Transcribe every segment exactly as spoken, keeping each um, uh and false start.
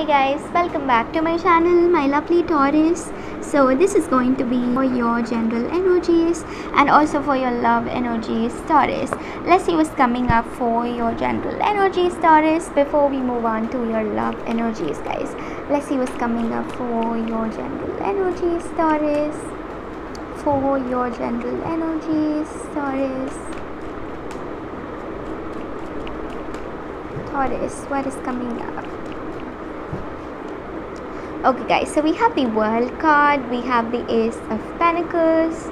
Hi guys, welcome back to my channel, my lovely Taurus. So this is going to be for your general energies and also for your love energies, Taurus. Let's see what's coming up for your general energies, Taurus, before we move on to your love energies, guys. Let's see what's coming up for your general energies, Taurus. For your general energies, Taurus. Taurus, what is coming up? Okay guys, so we have the World card, we have the Ace of Pentacles,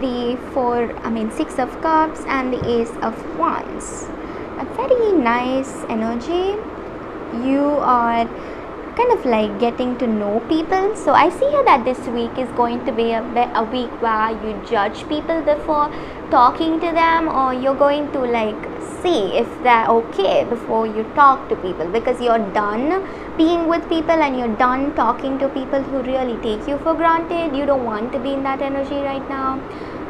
the four I mean Six of Cups, and the Ace of Wands. A very nice energy. You are kind of like getting to know people, so I see here that this week is going to be a, a week where you judge people before talking to them, or you're going to like see if they're okay before you talk to people, because you're done being with people and you're done talking to people who really take you for granted. You don't want to be in that energy right now,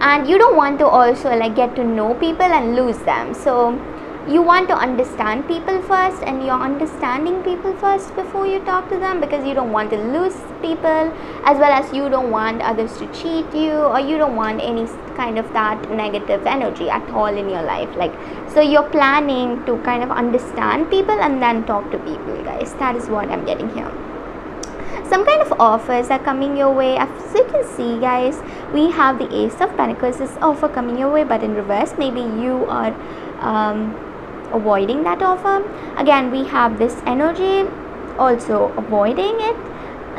and you don't want to also like get to know people and lose them. So you want to understand people first, and you're understanding people first before you talk to them, because you don't want to lose people, as well as you don't want others to cheat you, or you don't want any kind of that negative energy at all in your life. Like, so you're planning to kind of understand people and then talk to people, guys. That is what I'm getting here. Some kind of offers are coming your way. As you can see, guys, we have the Ace of Pentacles is offer coming your way, but in reverse. Maybe you are um avoiding that offer. Again, we have this energy also avoiding it.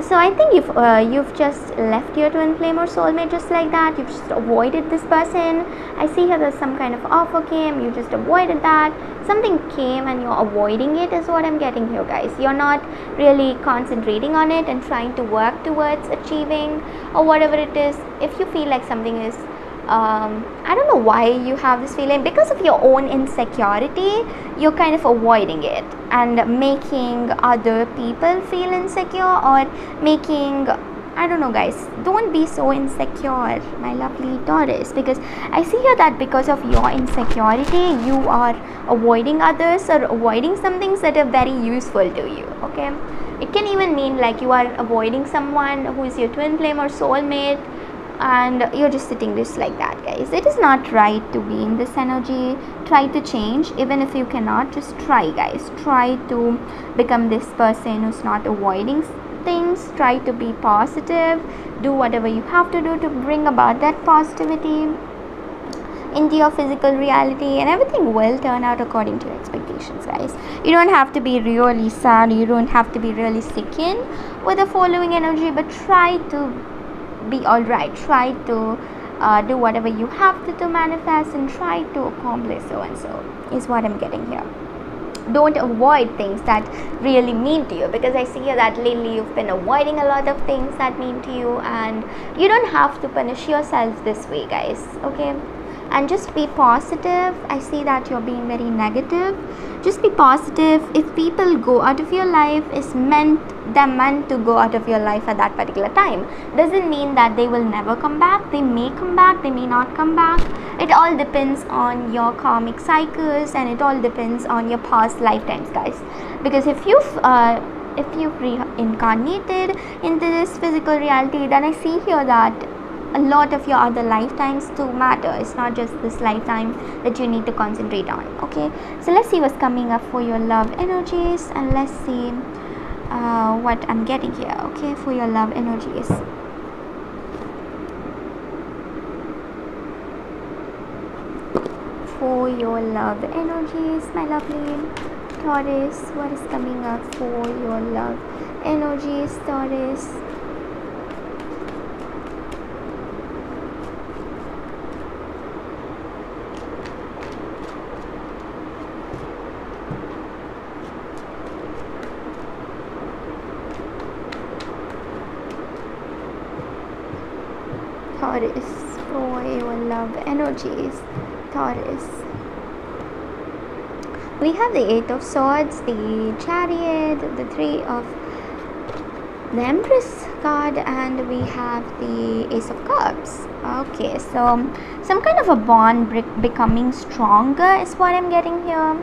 So I think if uh, you've just left your twin flame or soulmate just like that, you've just avoided this person. I see here there's some kind of offer came, you just avoided that. Something came and you're avoiding it is what I'm getting here, guys. You're not really concentrating on it and trying to work towards achieving or whatever it is. If you feel like something is Um, I don't know why you have this feeling, because of your own insecurity you're kind of avoiding it and making other people feel insecure, or making, I don't know guys, don't be so insecure, my lovely Taurus, because I see here that because of your insecurity you are avoiding others or avoiding some things that are very useful to you. Okay, it can even mean like you are avoiding someone who is your twin flame or soulmate, and you're just sitting just like that, guys. It is not right to be in this energy. Try to change, even if you cannot, just try, guys. Try to become this person who's not avoiding things. Try to be positive. Do whatever you have to do to bring about that positivity into your physical reality, and everything will turn out according to your expectations, guys. You don't have to be really sad, you don't have to be really sickened with the following energy, but try to be all right. Try to uh, do whatever you have to, to manifest and try to accomplish so and so is what I'm getting here. Don't avoid things that really mean to you, because I see here that lately you've been avoiding a lot of things that mean to you, and you don't have to punish yourself this way, guys. Okay, and just be positive. I see that you're being very negative. Just be positive. If people go out of your life, it's meant they're meant to go out of your life at that particular time. Doesn't mean that they will never come back. They may come back, they may not come back. It all depends on your karmic cycles, and it all depends on your past lifetimes, guys, because if you've uh, if you've reincarnated into this physical reality, then I see here that a lot of your other lifetimes do matter. It's not just this lifetime that you need to concentrate on. Okay, so let's see what's coming up for your love energies, and let's see uh, what I'm getting here. Okay, for your love energies. For your love energies, my lovely Taurus, what is coming up for your love energies, Taurus? Taurus, for your love energies, Taurus. We have the Eight of Swords, the Chariot, the Three of the Empress card, and we have the Ace of Cups. Okay, so some kind of a bond becoming stronger is what I'm getting here.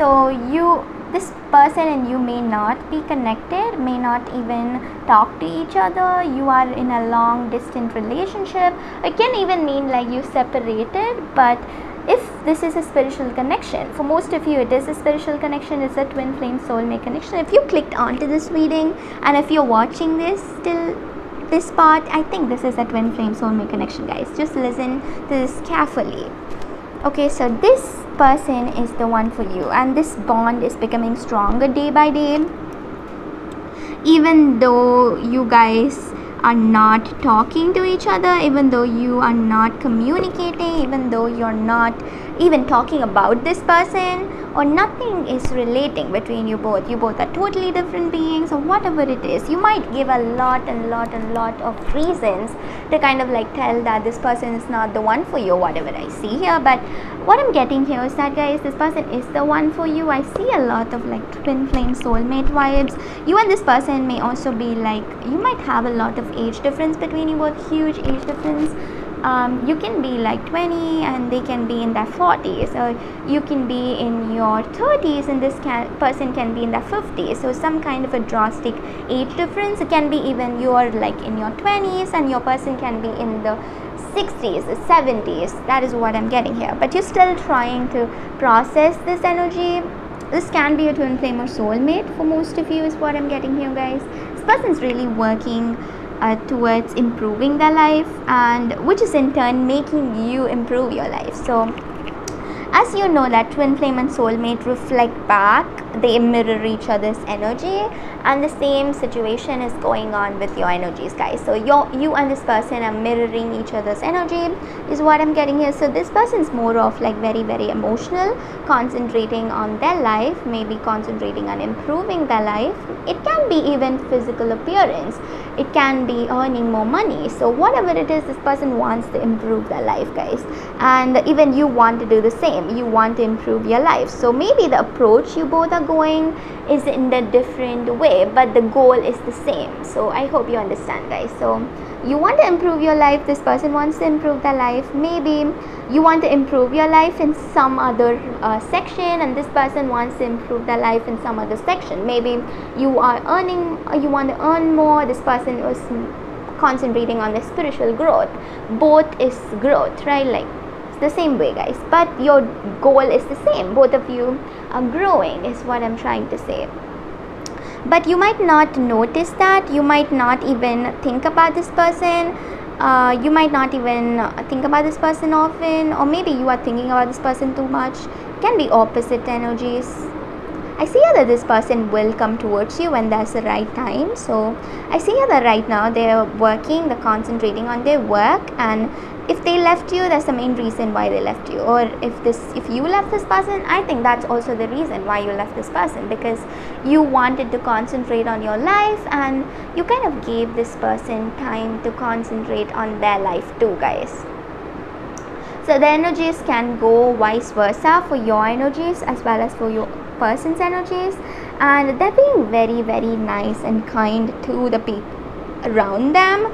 So you this person and you may not be connected, may not even talk to each other, you are in a long distant relationship. It can even mean like you separated, but if this is a spiritual connection, for most of you it is a spiritual connection, it's a twin flame soulmate connection. If you clicked onto this reading and if you're watching this till this part, I think this is a twin flame soulmate connection, guys. Just listen to this carefully. Okay, so this person is the one for you, and this bond is becoming stronger day by day, even though you guys are not talking to each other, even though you are not communicating, even though you're not even talking about this person, or nothing is relating between you both. You both are totally different beings, or whatever it is. You might give a lot and lot and lot of reasons to kind of like tell that this person is not the one for you, whatever I see here. But what I'm getting here is that, guys, this person is the one for you. I see a lot of like twin flame soulmate vibes. You and this person may also be like, you might have a lot of age difference between you both, huge age difference. Um, you can be like twenty and they can be in their forties, or you can be in your thirties and this can, person can be in their fifties. So some kind of a drastic age difference. It can be even you are like in your twenties and your person can be in the sixties, the seventies. That is what I'm getting here. But you're still trying to process this energy. This can be a twin flame or soulmate for most of you, is what I'm getting here, guys. This person's really working Uh, towards improving their life, and which is in turn making you improve your life. So as you know that twin flame and soulmate reflect back, they mirror each other's energy, and the same situation is going on with your energies, guys. So your you and this person are mirroring each other's energy, is what I'm getting here. So this person's more of like very very emotional, concentrating on their life, maybe concentrating on improving their life. It can be even physical appearance. It can be earning more money. So whatever it is, this person wants to improve their life, guys. And even you want to do the same. You want to improve your life. So maybe the approach you both are going is in a different way, but the goal is the same. So I hope you understand, guys. So you want to improve your life. This person wants to improve their life. Maybe you want to improve your life in some other uh, section, and this person wants to improve their life in some other section. Maybe you are earning, you want to earn more. This person is concentrating on the spiritual growth. Both is growth, right? Like the same way, guys, but your goal is the same. Both of you are growing, is what I'm trying to say. But you might not notice that. You might not even think about this person. Uh, you might not even think about this person often, or maybe you are thinking about this person too much. It can be opposite energies. I see that this person will come towards you when that's the right time. So I see that right now they're working, they're concentrating on their work, and if they left you, that's the main reason why they left you. Or if this, if you left this person, I think that's also the reason why you left this person, because you wanted to concentrate on your life and you kind of gave this person time to concentrate on their life too, guys. So the energies can go vice versa for your energies as well as for your person's energies, and they're being very very nice and kind to the people around them.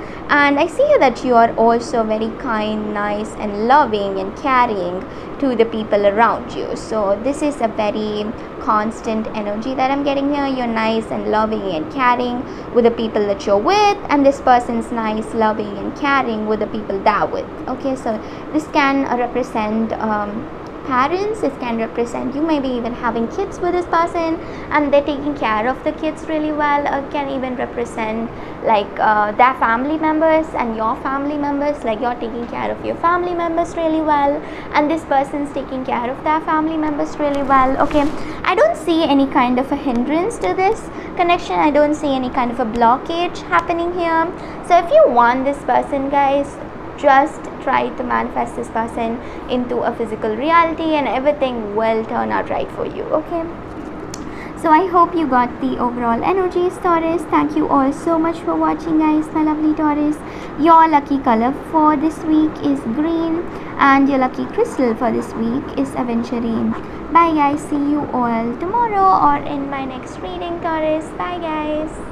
And I see that you are also very kind, nice and loving and caring to the people around you. So this is a very constant energy that I'm getting here. You're nice and loving and caring with the people that you're with, and this person's nice, loving and caring with the people they're with. Okay, so this can represent um, parents. It can represent you maybe even having kids with this person and they're taking care of the kids really well. It can even represent like uh, their family members and your family members, like you're taking care of your family members really well and this person's taking care of their family members really well. Okay, I don't see any kind of a hindrance to this connection. I don't see any kind of a blockage happening here. So if you want this person, guys, just try to manifest this person into a physical reality and everything will turn out right for you. Okay, so I hope you got the overall energies, Taurus. Thank you all so much for watching, guys. My lovely Taurus, your lucky color for this week is green and your lucky crystal for this week is aventurine. Bye guys, see you all tomorrow or in my next reading, Taurus. Bye guys.